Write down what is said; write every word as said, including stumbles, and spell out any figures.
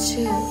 two. Yes.